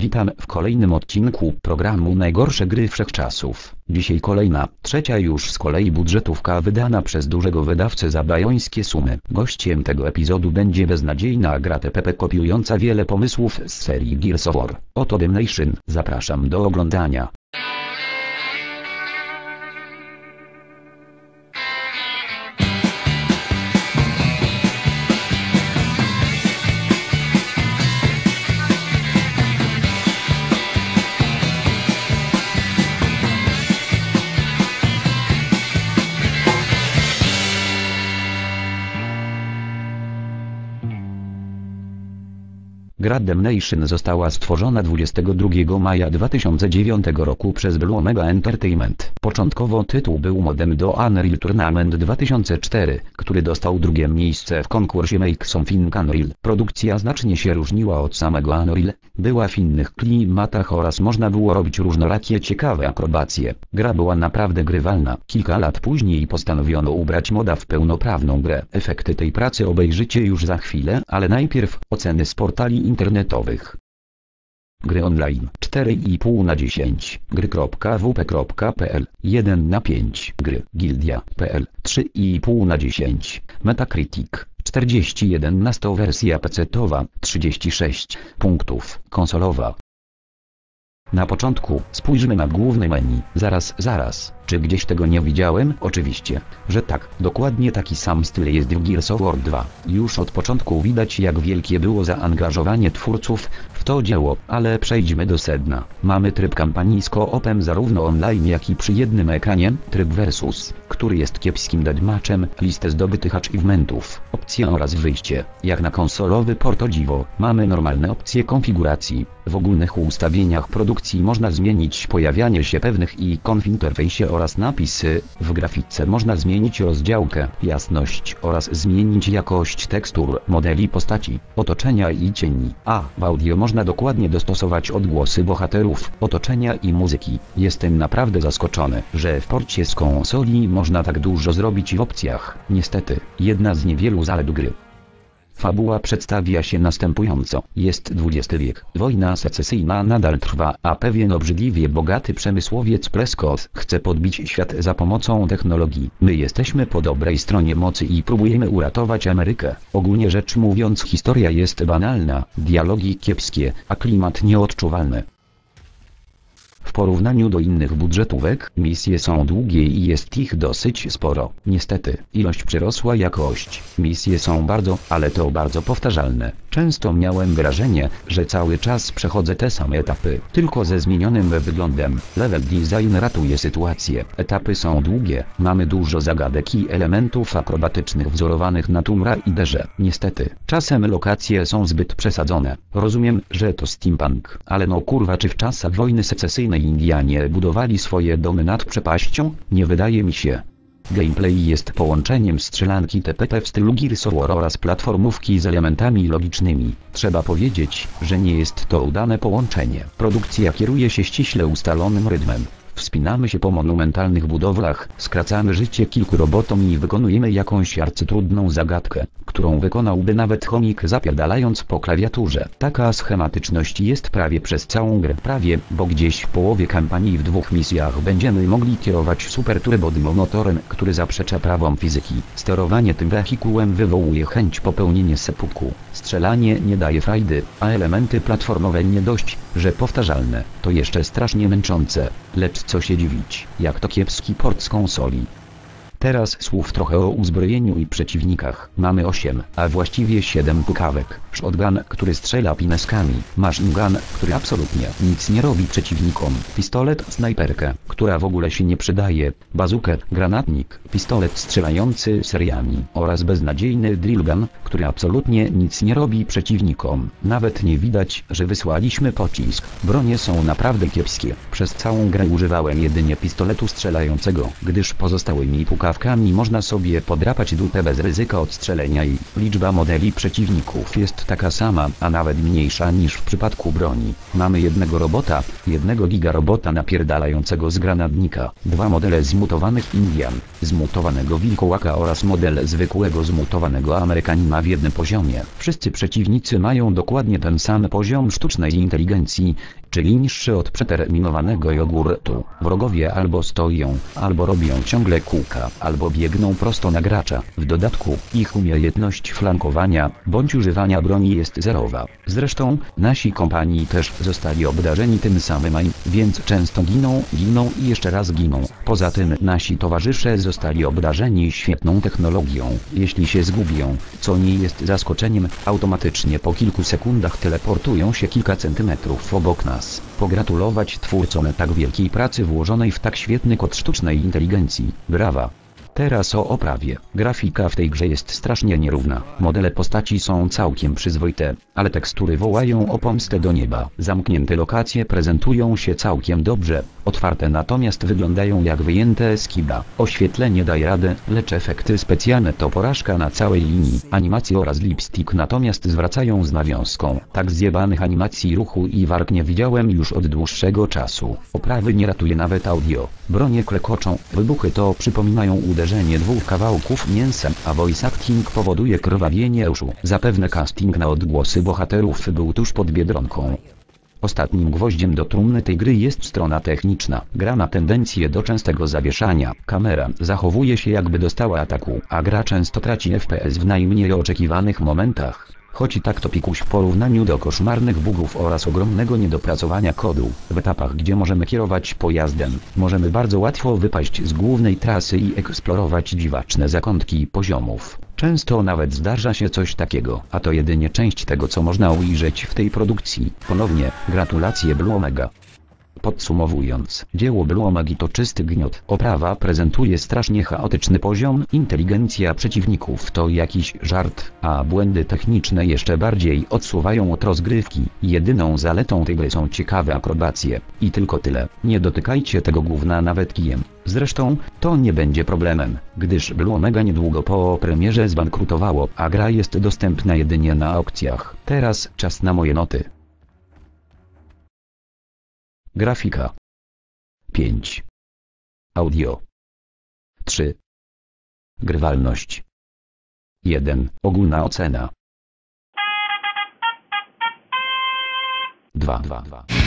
Witam w kolejnym odcinku programu Najgorsze Gry Wszechczasów. Dzisiaj kolejna, trzecia już z kolei budżetówka wydana przez dużego wydawcę za bajońskie sumy. Gościem tego epizodu będzie beznadziejna gra TPP kopiująca wiele pomysłów z serii Gears of War. Oto Damnation. Zapraszam do oglądania. Gra Damnation została stworzona 22 maja 2009 roku przez Blue Omega Entertainment. Początkowo tytuł był modem do Unreal Tournament 2004, który dostał drugie miejsce w konkursie Make Something Unreal. Produkcja znacznie się różniła od samego Unreal, była w innych klimatach oraz można było robić różnorakie ciekawe akrobacje. Gra była naprawdę grywalna. Kilka lat później postanowiono ubrać moda w pełnoprawną grę. Efekty tej pracy obejrzycie już za chwilę, ale najpierw oceny z portali internetowych. Gry online 4,5/10, gry.wp.pl 1/5, gry gildia.pl 3,5/10, Metacritic 41/100, wersja pecetowa 36 punktów, konsolowa. Na początku spójrzmy na główne menu. Zaraz, czy gdzieś tego nie widziałem? Oczywiście, że tak. Dokładnie taki sam styl jest w Gears of War 2. Już od początku widać, jak wielkie było zaangażowanie twórców w to dzieło, ale przejdźmy do sedna. Mamy tryb kampanii z co-opem zarówno online, jak i przy jednym ekranie, tryb versus, który jest kiepskim deadmatchem, listę zdobytych achievementów, opcje oraz wyjście. Jak na konsolowy port, o dziwo, mamy normalne opcje konfiguracji. W ogólnych ustawieniach produkcji można zmienić pojawianie się pewnych ikon w interfejsie oraz napisy, w grafice można zmienić rozdziałkę, jasność oraz zmienić jakość tekstur, modeli postaci, otoczenia i cieni. A w audio można dokładnie dostosować odgłosy bohaterów, otoczenia i muzyki. Jestem naprawdę zaskoczony, że w porcie z konsoli można tak dużo zrobić w opcjach. Niestety, jedna z niewielu zalet gry. Fabuła przedstawia się następująco. Jest XX wiek, wojna secesyjna nadal trwa, a pewien obrzydliwie bogaty przemysłowiec Prescott chce podbić świat za pomocą technologii. My jesteśmy po dobrej stronie mocy i próbujemy uratować Amerykę. Ogólnie rzecz mówiąc, historia jest banalna, dialogi kiepskie, a klimat nieodczuwalny. W porównaniu do innych budżetówek, misje są długie i jest ich dosyć sporo. Niestety, ilość przerosła jakość. Misje są bardzo, ale to bardzo powtarzalne. Często miałem wrażenie, że cały czas przechodzę te same etapy, tylko ze zmienionym wyglądem. Level design ratuje sytuację. Etapy są długie, mamy dużo zagadek i elementów akrobatycznych wzorowanych na Tomb Raiderze. Niestety, czasem lokacje są zbyt przesadzone. Rozumiem, że to steampunk, ale no kurwa, czy w czasach wojny secesyjnej Indianie budowali swoje domy nad przepaścią? Nie wydaje mi się. Gameplay jest połączeniem strzelanki TPP w stylu Gears of War oraz platformówki z elementami logicznymi. Trzeba powiedzieć, że nie jest to udane połączenie. Produkcja kieruje się ściśle ustalonym rytmem. Wspinamy się po monumentalnych budowlach, skracamy życie kilku robotom i wykonujemy jakąś arcytrudną zagadkę, którą wykonałby nawet chomik, zapierdalając po klawiaturze. Taka schematyczność jest prawie przez całą grę. Prawie, bo gdzieś w połowie kampanii w dwóch misjach będziemy mogli kierować super turbodymotorem, który zaprzecza prawom fizyki. Sterowanie tym wehikułem wywołuje chęć popełnienia seppuku. Strzelanie nie daje frajdy, a elementy platformowe nie dość, że powtarzalne, to jeszcze strasznie męczące. Lecz co się dziwić, jak to kiepski port z konsoli. Teraz słów trochę o uzbrojeniu i przeciwnikach. Mamy 8, a właściwie 7 pukawek. Shotgun, który strzela pineskami. Machine gun, który absolutnie nic nie robi przeciwnikom. Pistolet, snajperkę, która w ogóle się nie przydaje. Bazukę, granatnik, pistolet strzelający seriami. Oraz beznadziejny drill gun, który absolutnie nic nie robi przeciwnikom. Nawet nie widać, że wysłaliśmy pocisk. Bronie są naprawdę kiepskie. Przez całą grę używałem jedynie pistoletu strzelającego, gdyż pozostałymi pukawkami słuchawkami można sobie podrapać dupę bez ryzyka odstrzelenia i liczba modeli przeciwników jest taka sama, a nawet mniejsza niż w przypadku broni. Mamy jednego robota, jednego gigarobota napierdalającego z granatnika, dwa modele zmutowanych Indian, zmutowanego wilkołaka oraz model zwykłego zmutowanego Amerykanina w jednym poziomie. Wszyscy przeciwnicy mają dokładnie ten sam poziom sztucznej inteligencji, czyli niższy od przeterminowanego jogurtu. Wrogowie albo stoją, albo robią ciągle kółka, albo biegną prosto na gracza. W dodatku, ich umiejętność flankowania, bądź używania broni jest zerowa. Zresztą, nasi kompani też zostali obdarzeni tym samym aim, więc często giną i jeszcze raz giną. Poza tym nasi towarzysze zostali obdarzeni świetną technologią. Jeśli się zgubią, co nie jest zaskoczeniem, automatycznie po kilku sekundach teleportują się kilka centymetrów obok nas. Pogratulować twórcom tak wielkiej pracy włożonej w tak świetny kod sztucznej inteligencji. Brawa! Teraz o oprawie. Grafika w tej grze jest strasznie nierówna. Modele postaci są całkiem przyzwoite, ale tekstury wołają o pomstę do nieba. Zamknięte lokacje prezentują się całkiem dobrze, otwarte natomiast wyglądają jak wyjęte z kibla. Oświetlenie daje radę, lecz efekty specjalne to porażka na całej linii. Animacje oraz lipstick natomiast zwracają z nawiązką. Tak zjebanych animacji ruchu i warg nie widziałem już od dłuższego czasu. Oprawy nie ratuje nawet audio. Bronie klekoczą, wybuchy to przypominają uderzenie dwóch kawałków mięsem, a voice acting powoduje krwawienie uszu. Zapewne casting na odgłosy bohaterów był tuż pod Biedronką. Ostatnim gwoździem do trumny tej gry jest strona techniczna. Gra ma tendencję do częstego zawieszania. Kamera zachowuje się jakby dostała ataku, a gra często traci FPS w najmniej oczekiwanych momentach. Choć i tak to pikuś w porównaniu do koszmarnych bugów oraz ogromnego niedopracowania kodu. W etapach, gdzie możemy kierować pojazdem, możemy bardzo łatwo wypaść z głównej trasy i eksplorować dziwaczne zakątki poziomów. Często nawet zdarza się coś takiego, a to jedynie część tego, co można ujrzeć w tej produkcji. Ponownie, gratulacje Blue Omega. Podsumowując, dzieło Blue Omega to czysty gniot. Oprawa prezentuje strasznie chaotyczny poziom, inteligencja przeciwników to jakiś żart, a błędy techniczne jeszcze bardziej odsuwają od rozgrywki. Jedyną zaletą tej gry są ciekawe akrobacje. I tylko tyle. Nie dotykajcie tego gówna nawet kijem. Zresztą, to nie będzie problemem, gdyż Blue Omega niedługo po premierze zbankrutowało, a gra jest dostępna jedynie na aukcjach. Teraz czas na moje noty. Grafika 5. Audio 3. Grywalność 1. Ogólna ocena 2.